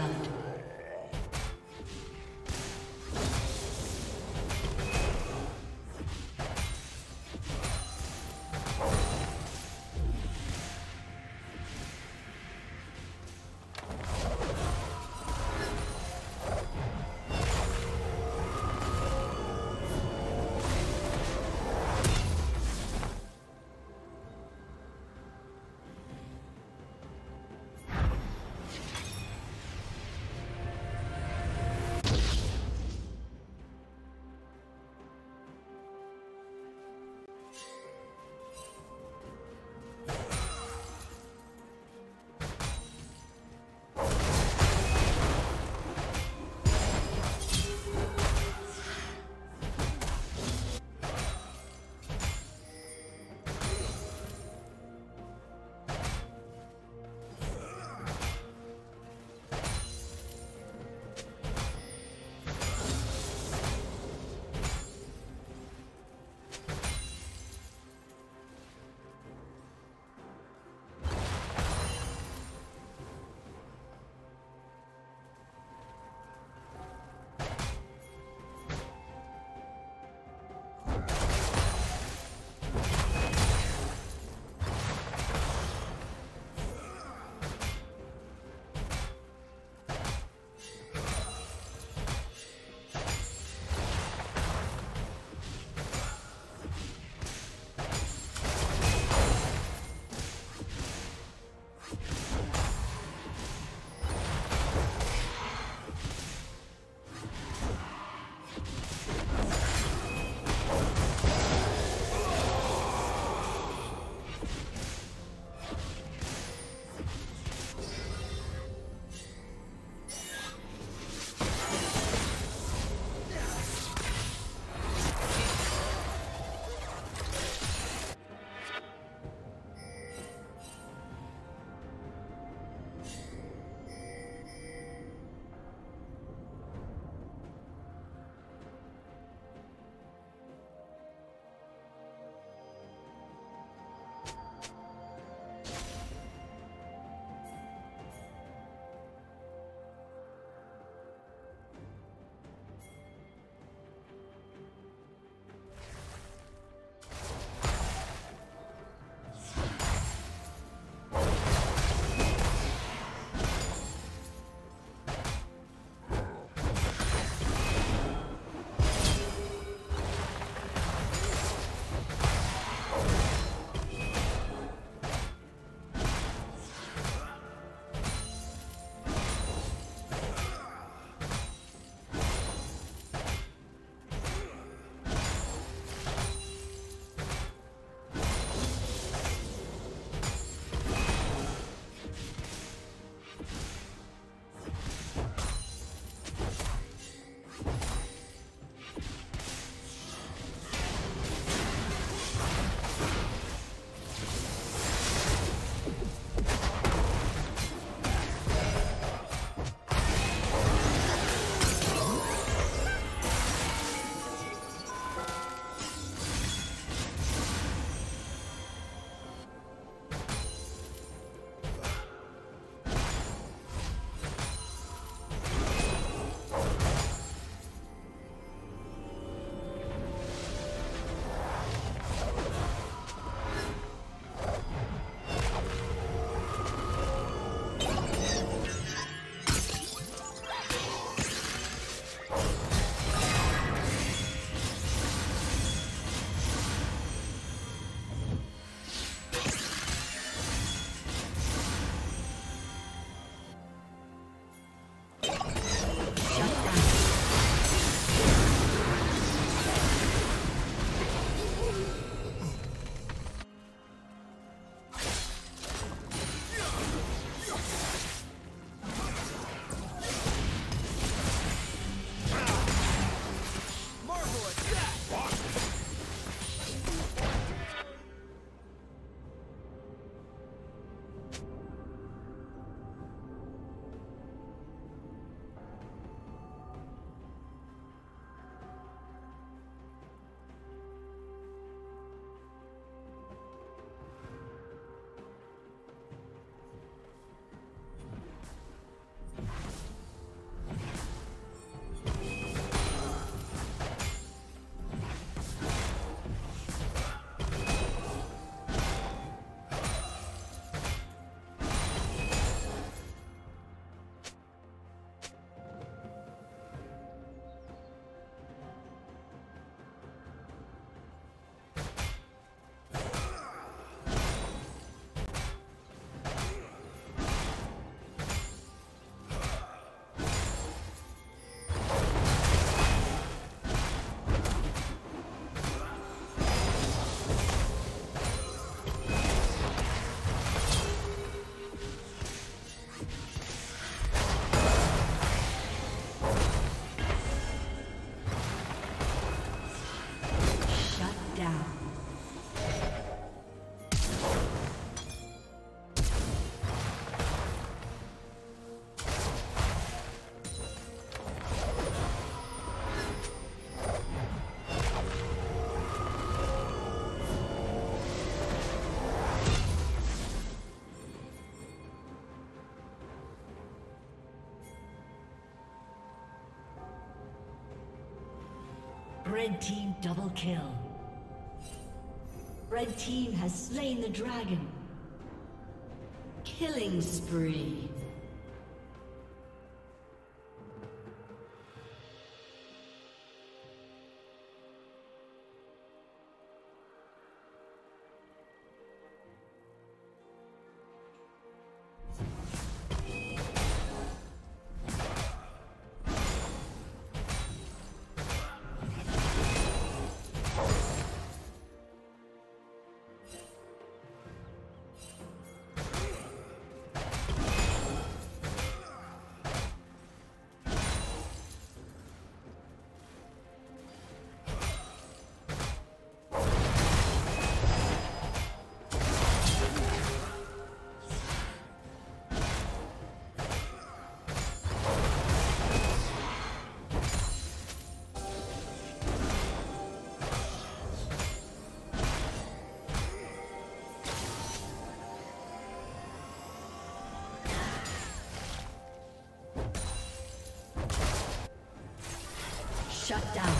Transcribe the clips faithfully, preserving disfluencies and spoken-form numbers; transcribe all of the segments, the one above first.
blood. Red team double kill. Red team has slain the dragon. Killing spree. Shut down.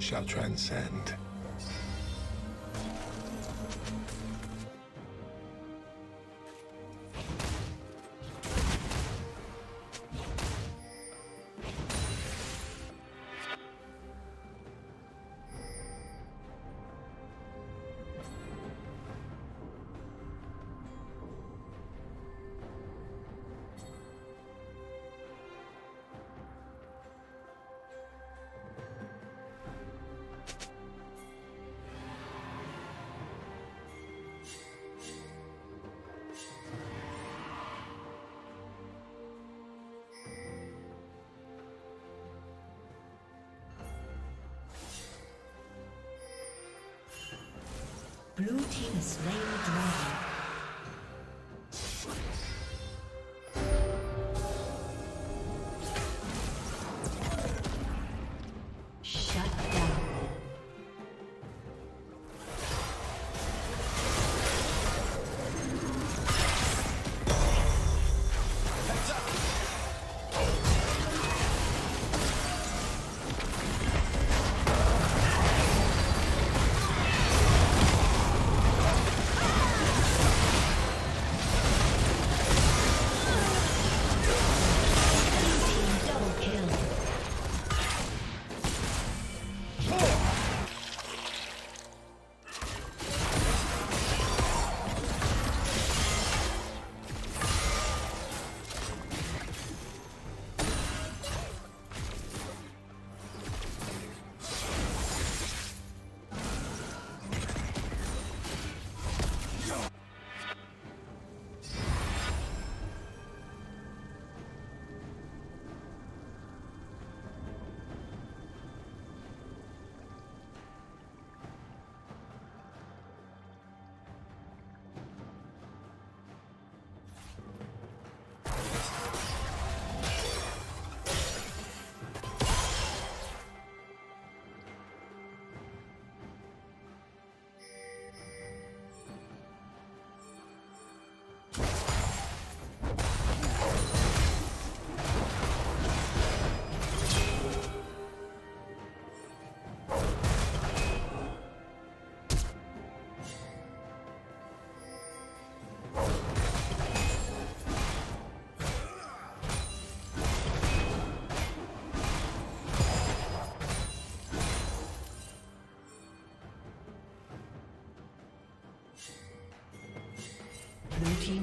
Shall transcend. Blue team has slain the dragon. Blue team's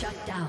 Shut down.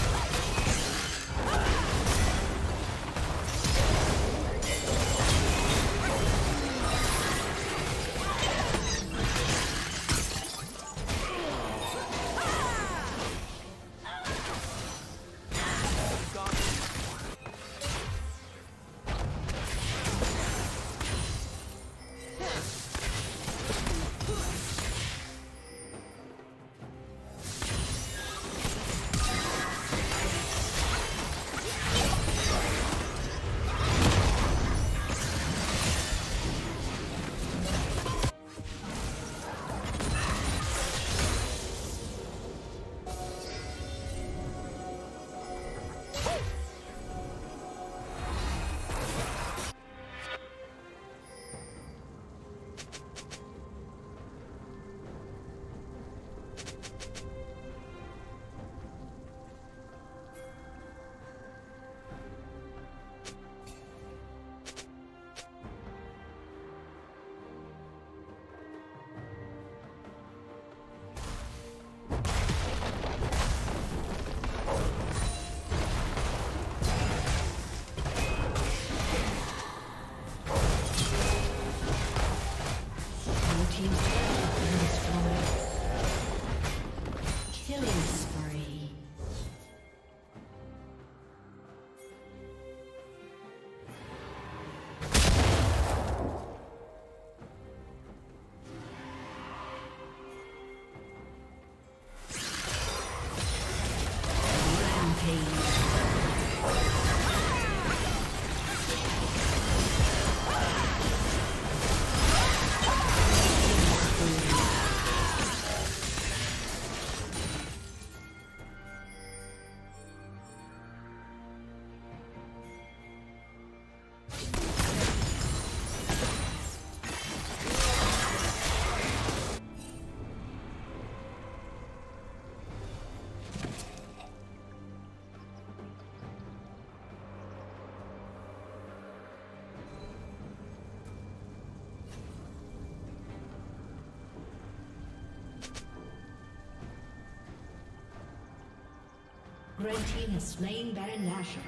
Grantaine has slain Baron Nashor.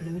Blue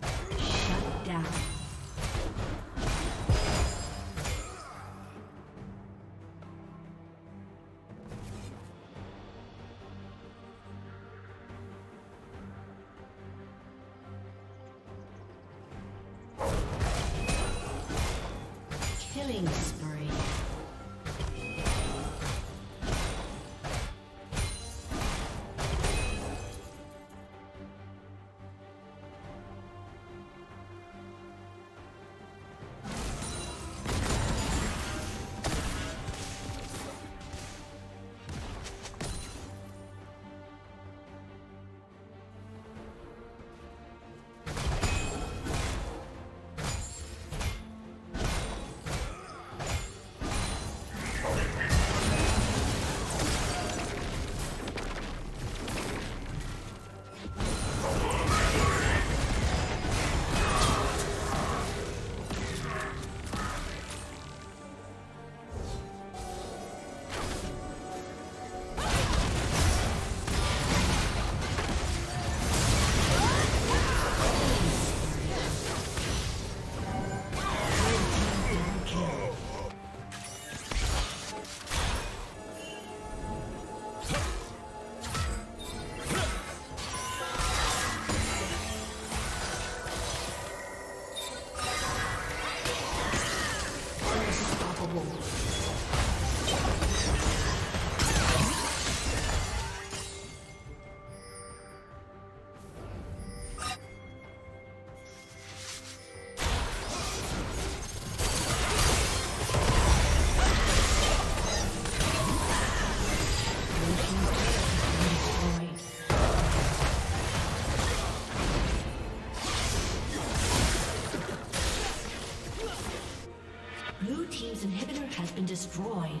Shut down. Killing spree. Blue team's inhibitor has been destroyed.